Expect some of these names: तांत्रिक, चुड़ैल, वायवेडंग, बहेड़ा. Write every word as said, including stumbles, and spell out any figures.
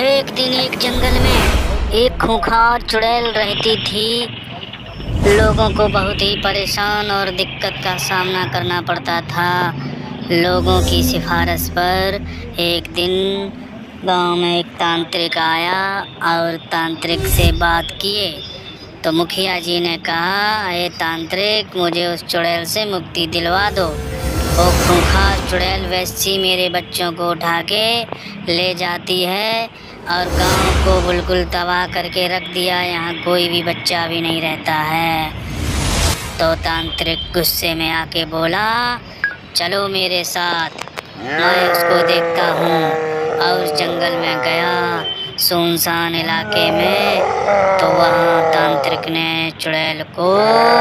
एक दिन एक जंगल में एक खूंखार चुड़ैल रहती थी। लोगों को बहुत ही परेशान और दिक्कत का सामना करना पड़ता था। लोगों की सिफारिश पर एक दिन गांव में एक तांत्रिक आया और तांत्रिक से बात किए तो मुखिया जी ने कहा, ए तांत्रिक, मुझे उस चुड़ैल से मुक्ति दिलवा दो। वो खूंखार चुड़ैल वैसी मेरे बच्चों को उठा के ले जाती है और गांव को बिल्कुल तबाह करके रख दिया। यहाँ कोई भी बच्चा भी नहीं रहता है। तो तांत्रिक गुस्से में आके बोला, चलो मेरे साथ, मैं उसको देखता हूँ। और उस जंगल में गया, सुनसान इलाके में, तो वहाँ तांत्रिक ने चुड़ैल को